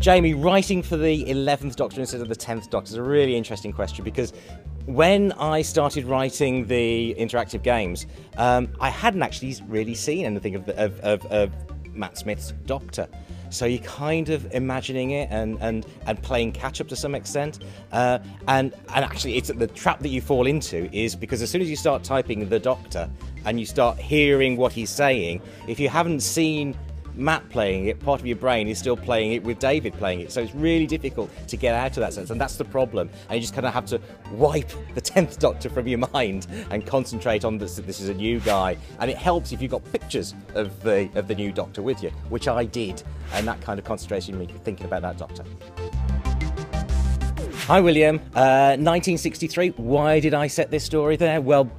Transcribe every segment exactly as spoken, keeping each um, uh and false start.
Jamie, writing for the eleventh Doctor instead of the tenth Doctor is a really interesting question, because when I started writing the interactive games, um, I hadn't actually really seen anything of, the, of, of, of Matt Smith's Doctor. So you're kind of imagining it and, and, and playing catch-up to some extent. Uh, and, and actually, it's the trap that you fall into is because as soon as you start typing the Doctor and you start hearing what he's saying, if you haven't seen Matt playing it, part of your brain is still playing it with David playing it. So it's really difficult to get out of that sense, and that's the problem. And you just kind of have to wipe the tenth Doctor from your mind and concentrate on this, this is a new guy. And it helps if you've got pictures of the, of the new Doctor with you, which I did, and that kind of concentration made me thinking about that Doctor. Hi William, uh, nineteen sixty-three, why did I set this story there? Well,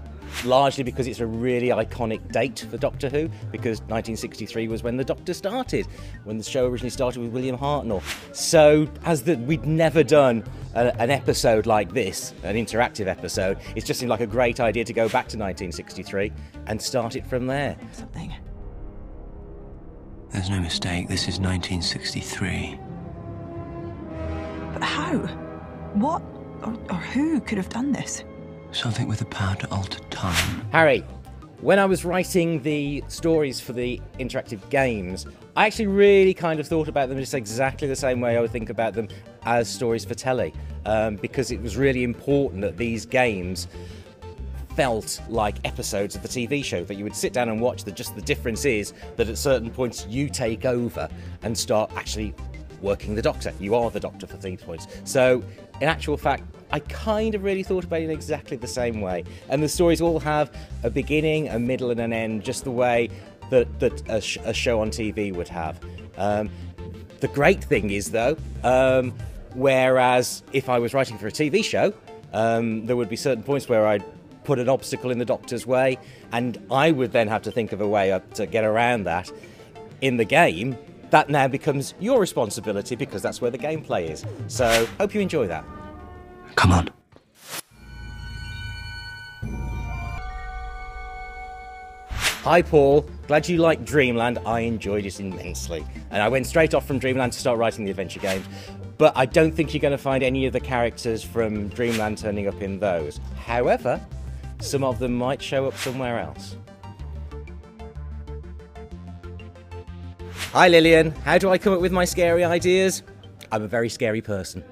largely because it's a really iconic date for Doctor Who, because nineteen sixty-three was when the Doctor started, when the show originally started with William Hartnell. So, as that we'd never done a, an episode like this, an interactive episode, it just seemed like a great idea to go back to nineteen sixty-three and start it from there. Something. There's no mistake, this is nineteen sixty-three. But how? What or, or who could have done this? Something with the power to alter time. Harry, when I was writing the stories for the interactive games, I actually really kind of thought about them just exactly the same way I would think about them as stories for telly, um, because it was really important that these games felt like episodes of the T V show that you would sit down and watch. The, just the difference is that at certain points you take over and start actually working the Doctor. You are the Doctor for these points. So, in actual fact, I kind of really thought about it in exactly the same way. And the stories all have a beginning, a middle and an end, just the way that, that a, sh a show on T V would have. Um, the great thing is, though, um, whereas if I was writing for a T V show, um, there would be certain points where I'd put an obstacle in the Doctor's way, and I would then have to think of a way up to get around that. In the game, that now becomes your responsibility, because that's where the gameplay is. So, hope you enjoy that. Come on. Hi Paul, glad you liked Dreamland. I enjoyed it immensely. And I went straight off from Dreamland to start writing the adventure games. But I don't think you're going to find any of the characters from Dreamland turning up in those. However, some of them might show up somewhere else. Hi Lillian, how do I come up with my scary ideas? I'm a very scary person.